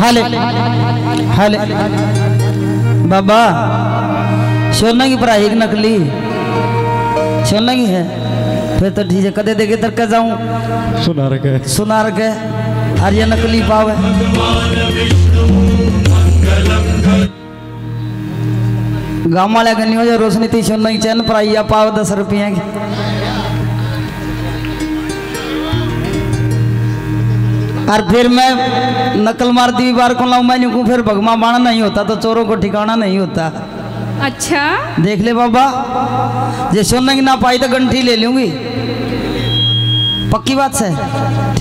हाले हाले बाबा सोना की पढ़ाई नकली सोना की है फिर तो ठीक है कदे देखे तर के जाऊं सुना रखे हरिया नकली पावे गाँव वाले का नहीं हो जाए रोशनी थी सोना की चैन पढ़ाई या पाव 10 रुपये की और फिर मैं नकल मार दी बार को लाऊं मैं यूं फिर भगमा बाणा नहीं होता तो चोरों को ठिकाना नहीं होता। अच्छा देख ले बाबा जे सोना की ना पाई तो गंठी ले लूंगी पक्की बात से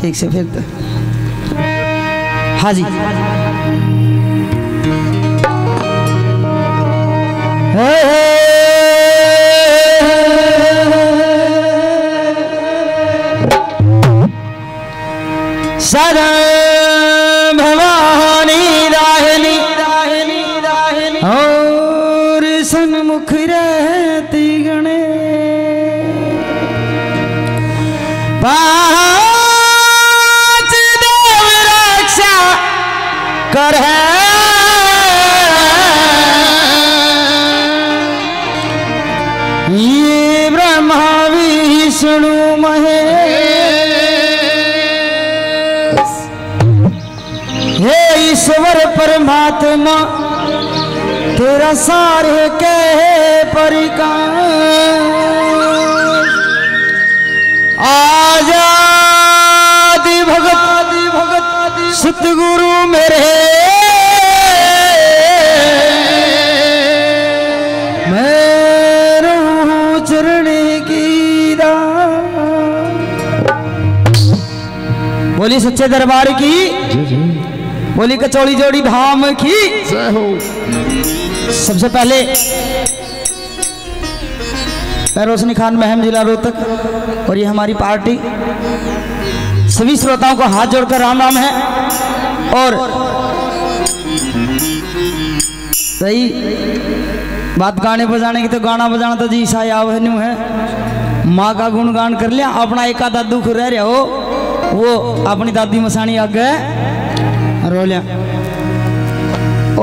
ठीक से फिर तो हाँ जी सदा भवानी दाहिनी दाहिनी दाहिनी और सन्मुख रहती गणे पांच देव रक्षा कर ये ब्रह्मा विष्णु महेश ईश्वर परमात्मा तेरा सारे कहे परिकार आजादी भगत भगत सतगुरु मेरे बोली सच्चे दरबार की बोली कचौड़ी जोड़ी धाम की जय हो। सबसे पहले मैं रोशनी खान महम जिला रोहतक और ये हमारी पार्टी सभी श्रोताओं को हाथ जोड़कर राम राम है और सही बात गाने बजाने की तो गाना बजाना तो जी साई आवे नु है माँ का गुणगान कर लिया अपना एक आधा दुख रह रहा हो वो अपनी दादी मसानी आ गए रोलिया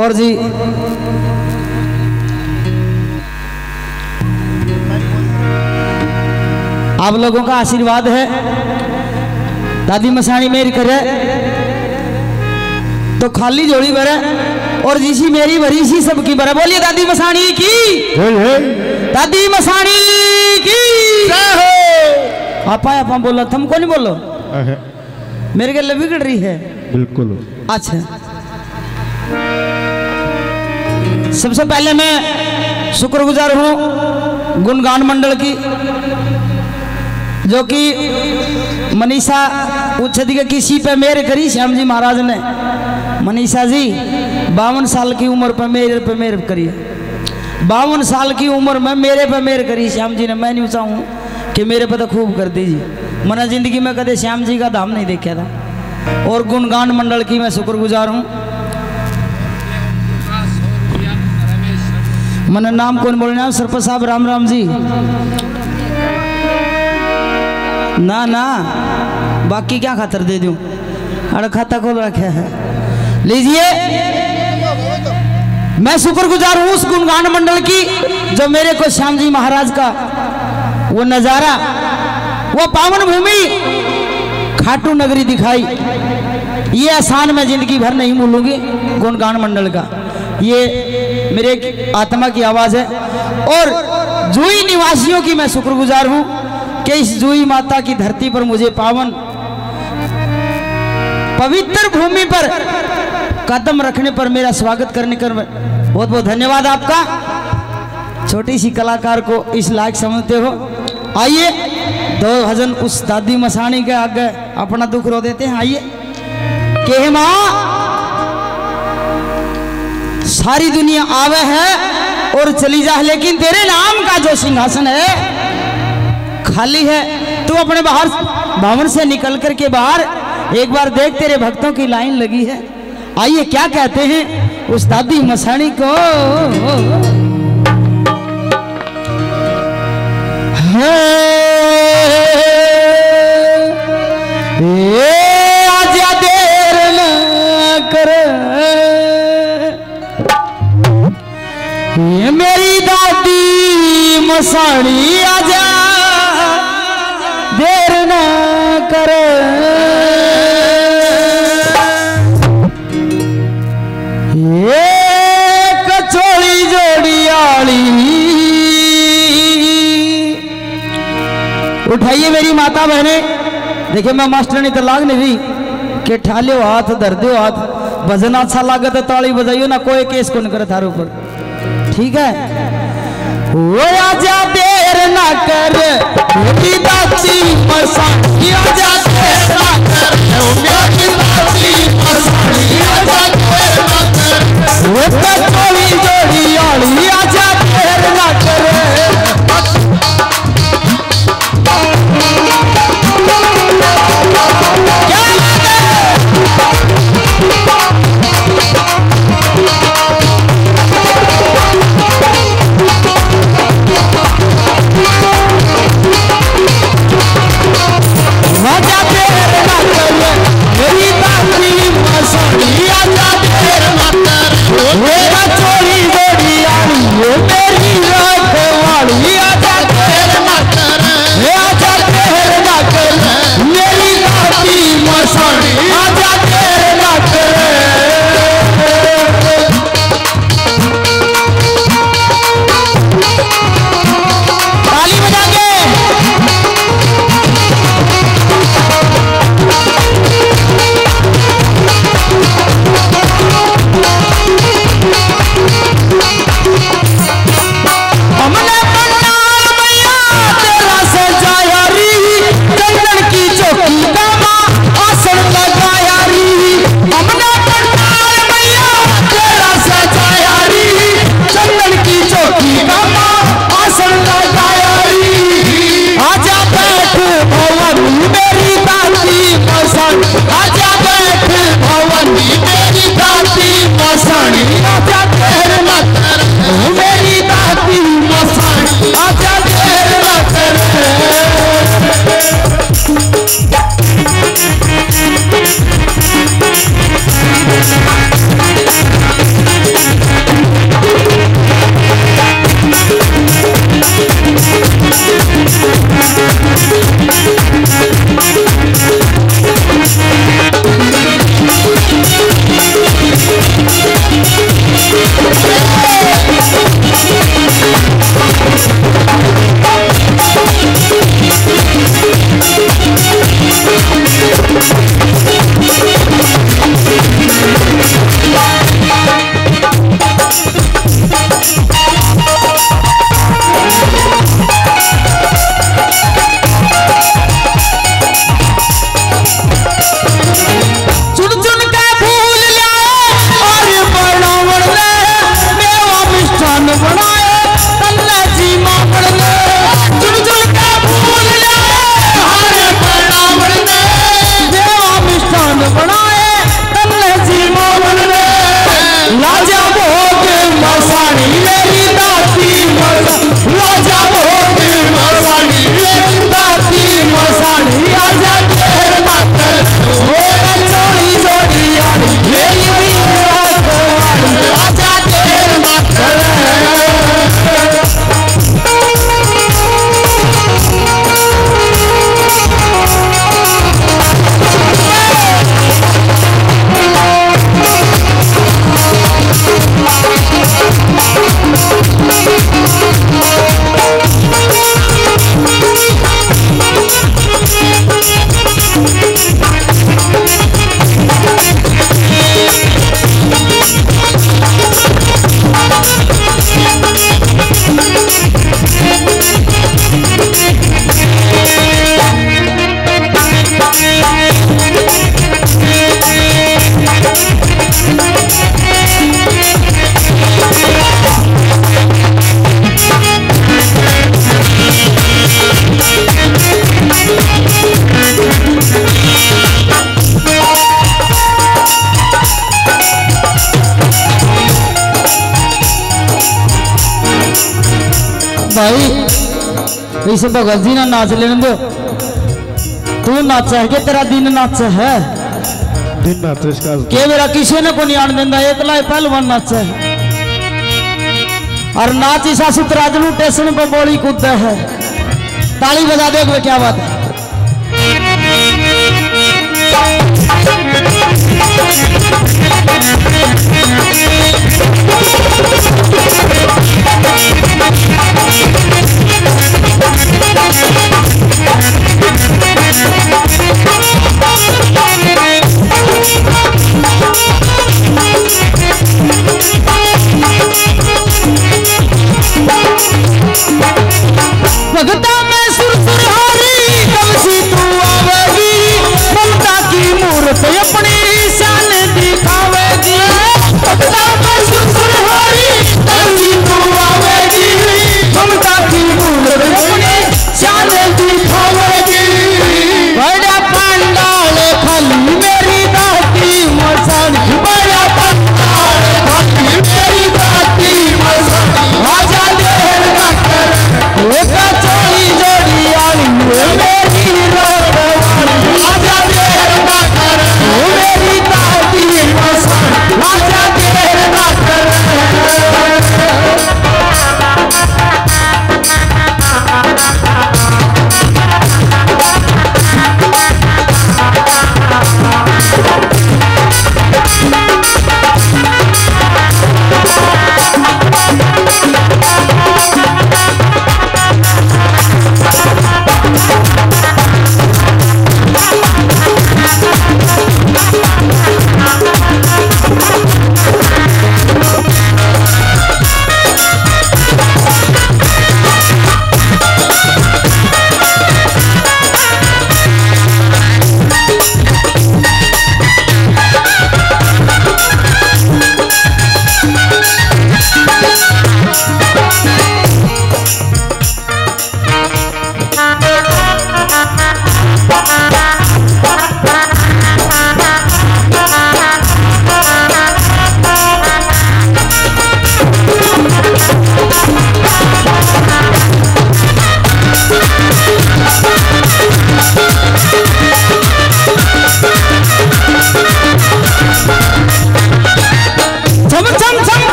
और जी आप लोगों का आशीर्वाद है दादी मसानी मेरी करे तो खाली जोड़ी भरे और जिसी मेरी भरी सी सबकी भरे बोलिए दादी मसानी की दादी मसानी की आपा बोलो तुम को नहीं बोलो मेरे के लिए बिगड़ रही है बिल्कुल। अच्छा सबसे पहले मैं शुक्रगुजार हूँ गुणगान मंडल की जो कि मनीषा उच्च अधिकारी किसी पे मेहर करी श्याम जी महाराज ने मनीषा जी 52 साल की उम्र पे मेहर करी 52 साल की उम्र में मेरे पे मेहर करी श्याम जी ने मैं नहीं चाहूँ कि मेरे पे तो खूब कर दीजिए मैंने जिंदगी में कदे श्याम जी का धाम नहीं देखा था और गुणगान मंडल की मैं शुक्रगुजार हूं। मैंने नाम कौन बोलना है सरपंच साहब राम राम जी ना ना बाकी क्या खातर दे दूं अरे खाता खोल रखे है लीजिए मैं शुक्रगुजार हूं उस गुणगान मंडल की जो मेरे को श्याम जी महाराज का वो नजारा वो पावन भूमि खाटू नगरी दिखाई ये आसान मैं जिंदगी भर नहीं भूलूंगी गुणगान मंडल का ये मेरे आत्मा की आवाज़ है और जूही निवासियों की मैं शुक्रगुजार हूँ कि इस जूही माता की धरती पर मुझे पावन पवित्र भूमि पर कदम रखने पर मेरा स्वागत करने का बहुत बहुत धन्यवाद आपका छोटी सी कलाकार को इस लायक समझते हो आइए दो भजन उस दादी मसानी के आगे अपना दुख रो देते हैं आइए के माँ सारी दुनिया आवे है और चली जा लेकिन तेरे नाम का जो सिंहासन है खाली है तू अपने बाहर भवन से निकल कर के बाहर एक बार देख तेरे भक्तों की लाइन लगी है आइए क्या कहते हैं उस दादी मसानी को आज देर न कर ये मेरी दादी मसाड़ी आजा देर ना करे ये कचोड़ी जोड़ी आली उठाइए मेरी माता बहने। देखिए मैं मास्टर नहीं तो लाग नहीं के ठाले हाथ दर्दे हाथ भजन अच्छा लागत है ताली बजाइयो ना कोई केस कौन करे थारे ऊपर ठीक है। वो आजा देर ना कर मेरी दादी मसाड़ी आजा देर ना कर मेरी दादी मसाड़ी आजा देर ना कर वो कचोड़ी जोड़ी आली आजा देर ना कर भाई इस भगत जी ना नाच लेने दो तू नाच है के तेरा दिन नाच है दिन नाच इसका के मेरा किसी ने को नहीं आन देता एकला पहलवान नाच है और नाची सासु त्राजलू टेसन पर बोली कूदता है। ताली बजा दे, क्या बात है। भगता में सुरसुरहारी कब सी तू आवेगी, ममता की मूर्त अपनी शान दिखावेगी। भगता में सुरसुरहारी कब सी तू आवेगी, ममता की मूर्त अपनी शान दिखावेगी। बड़ा पंडाल खाली मेरी दाती मसान, बड़ा पंडाल खाली मेरी दाती मसान। आजा देर ना कर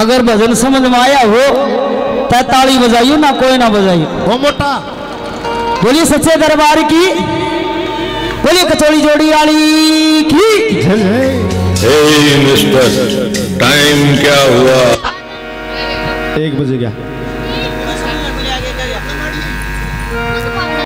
अगर भजन समझ में आया हो तो ताली बजाइयो, ना कोई ना बजाइयो। हो मोटा बोलिए सच्चे दरबार की, बोलिए कचौड़ी जोड़ी वाली की। मिस्टर टाइम क्या हुआ? 1 बजे गया।